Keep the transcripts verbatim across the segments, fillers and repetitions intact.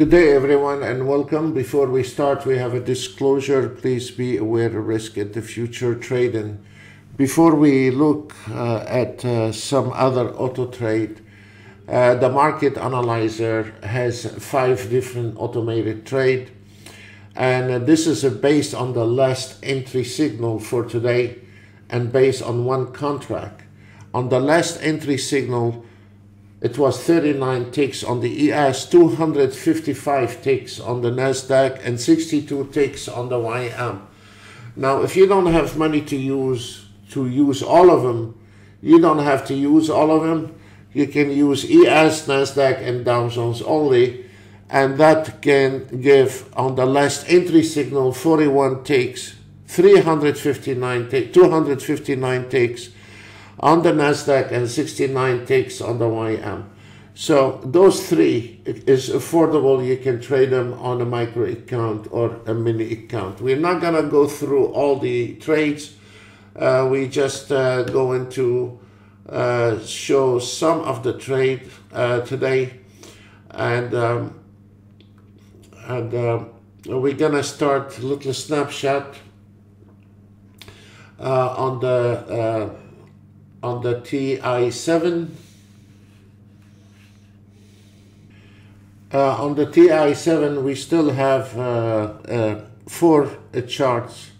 Good day everyone and welcome. Before we start, we have a disclosure. Please be aware of risk at the future trading. Before we look uh, at uh, some other auto trade, uh, the market analyzer has five different automated trade, and uh, this is uh, based on the last entry signal for today and based on one contract. On the last entry signal, it was thirty-nine ticks on the E S, two hundred fifty-five ticks on the NASDAQ, and sixty-two ticks on the Y M. Now, if you don't have money to use, to use all of them, you don't have to use all of them. You can use E S, NASDAQ, and Dow Jones only, and that can give, on the last entry signal, forty-one ticks, three hundred fifty-nine ticks, two hundred fifty-nine ticks on the NASDAQ, and sixty-nine ticks on the Y M. So those three, it is affordable. You can trade them on a micro account or a mini account. We're not gonna go through all the trades. Uh, we just uh, go into uh, show some of the trade uh, today. And, um, and uh, we're gonna start a little snapshot uh, on the uh, on the T I seven. Uh, on the T I seven, we still have uh, uh, four uh, charts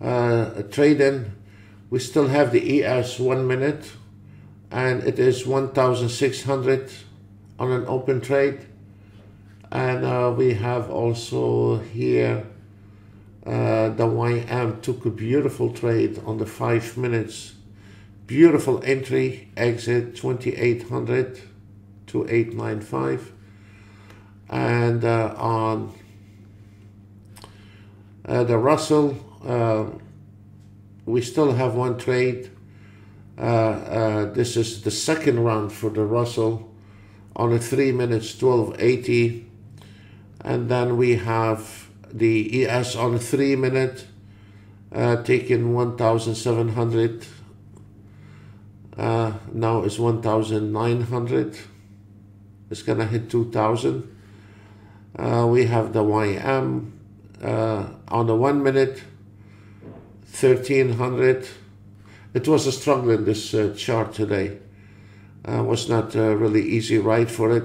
uh, trading. We still have the E S one minute, and it is one thousand six hundred on an open trade. And uh, we have also here uh, the Y M took a beautiful trade on the five minutes. Beautiful entry, exit twenty-eight hundred to eight ninety-five, and uh, on uh, the Russell, uh, we still have one trade. Uh, uh, this is the second round for the Russell on a three minutes twelve eighty, and then we have the E S on a three minute uh, taking one thousand seven hundred. Uh, now it's one thousand nine hundred. It's gonna hit two thousand. Uh, we have the Y M uh, on the one minute, thirteen hundred. It was a struggle in this uh, chart today. Uh, was not a really easy ride for it.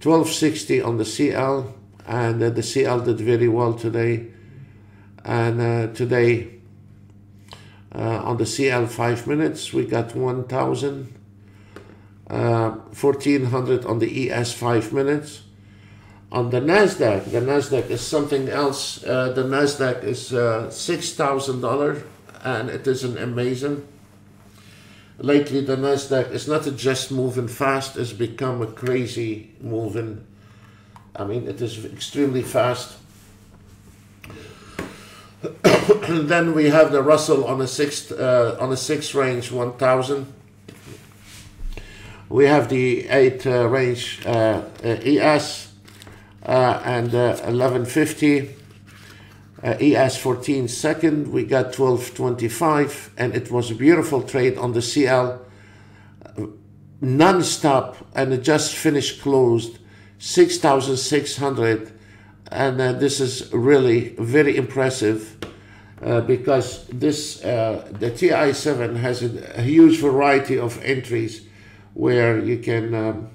twelve sixty on the C L, and uh, the C L did very well today. And uh, today, Uh, on the C L five minutes, we got one thousand, uh, fourteen hundred on the E S five minutes. On the NASDAQ, the NASDAQ is something else. Uh, the NASDAQ is uh, six thousand dollars, and it is an amazing. Lately, the NASDAQ is not just moving fast, it's become a crazy moving. I mean, it is extremely fast. And then we have the Russell on a sixth uh, on a six range one thousand. We have the eight uh, range uh, E S uh, and uh, eleven fifty uh, E S fourteen second. We got twelve twenty-five, and it was a beautiful trade on the C L, non-stop, and it just finished closed six thousand six hundred. And uh, this is really very impressive uh, because this uh, the T I seven has a, a huge variety of entries where you can um,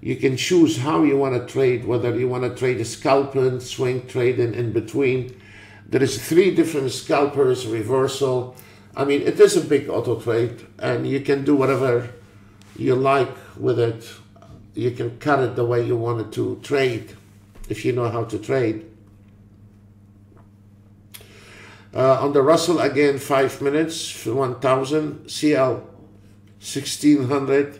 you can choose how you want to trade, whether you want to trade a scalping, swing trading in between. There is three different scalpers, reversal. I mean, it is a big auto trade, and you can do whatever you like with it. You can cut it the way you wanted to trade, if you know how to trade. Uh, on the Russell, again, five minutes, one thousand, C L, sixteen hundred,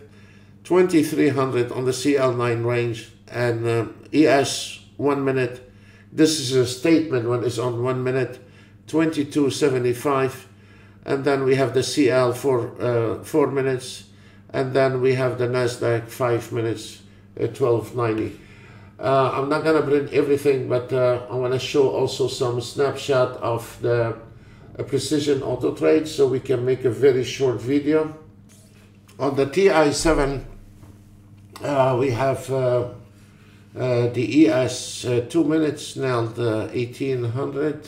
twenty-three hundred on the C L nine range, and uh, E S, one minute. This is a statement when it's on one minute, twenty-two seventy-five, and then we have the C L for uh, four minutes, and then we have the NASDAQ, five minutes, uh, twelve ninety. Uh, I'm not going to bring everything, but uh, I want to show also some snapshot of the uh, Precision Auto Trade, so we can make a very short video. On the T I seven, uh, we have uh, Uh, the E S uh, two minutes nailed uh, eighteen hundred,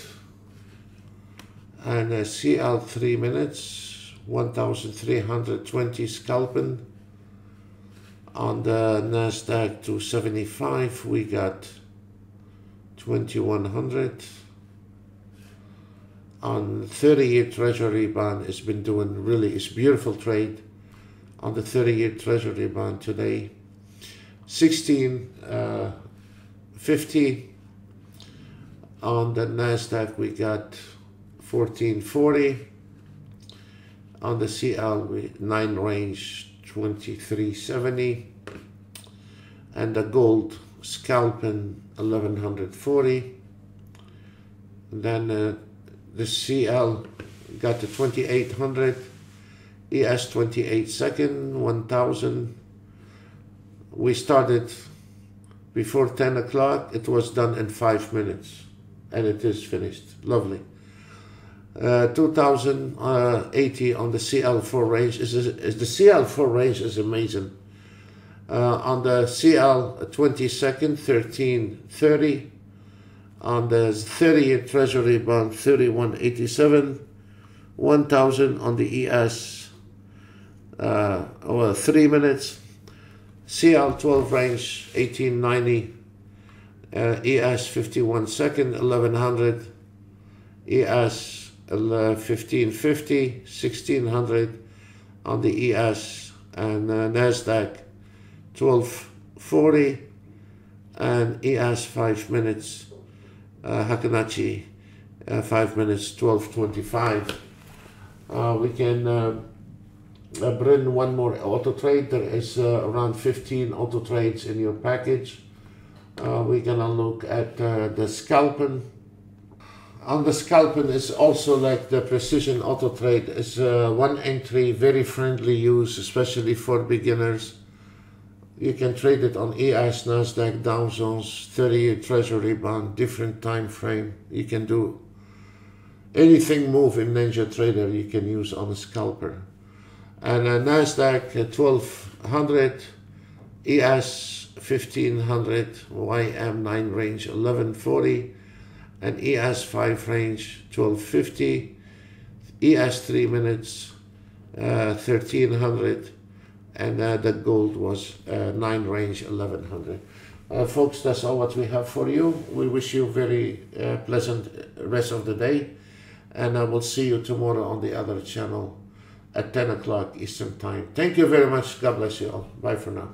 and uh, C L three minutes one thousand three hundred twenty scalping. On the NASDAQ two seventy-five we got twenty-one hundred. On thirty-year treasury bond, it's been doing really, it's beautiful trade on the thirty-year treasury bond today. sixteen fifty. On the NASDAQ we got fourteen forty. On the C L we, nine range twenty-three seventy, and the gold scalping eleven forty. Then uh, the C L got to twenty-eight hundred, E S twenty-eight second one thousand. We started before ten o'clock. It was done in five minutes, and it is finished. Lovely. Uh, two thousand eighty on the C L four range. Is, is the C L four range is amazing. Uh, on the C L twenty-second, thirteen thirty. On the thirty-year treasury bond, thirty-one eighty-seven. one thousand on the E S, uh, over three minutes. C L twelve range, eighteen ninety. Uh, E S fifty-one second, eleven hundred. E S fifteen fifty, sixteen hundred on the E S, and uh, NASDAQ twelve forty, and E S five minutes, uh, Hakanachi uh, five minutes twelve twenty-five. Uh, we can uh, bring one more auto trade. There is uh, around fifteen auto trades in your package. Uh, we're gonna look at uh, the scalping. On the scalping is also like the precision auto trade. It's uh, one entry, very friendly use, especially for beginners. You can trade it on E S, NASDAQ, Dow Jones, thirty-year treasury bond, different time frame. You can do anything move in Ninja Trader you can use on a scalper. And a NASDAQ twelve hundred, E S fifteen hundred, Y M nine range eleven forty, and E S five range twelve fifty, E S three minutes uh, thirteen hundred, and uh, the gold was uh, nine range eleven hundred. Uh, folks, that's all what we have for you. We wish you very uh, pleasant rest of the day, and I will see you tomorrow on the other channel at ten o'clock Eastern Time. Thank you very much. God bless you all. Bye for now.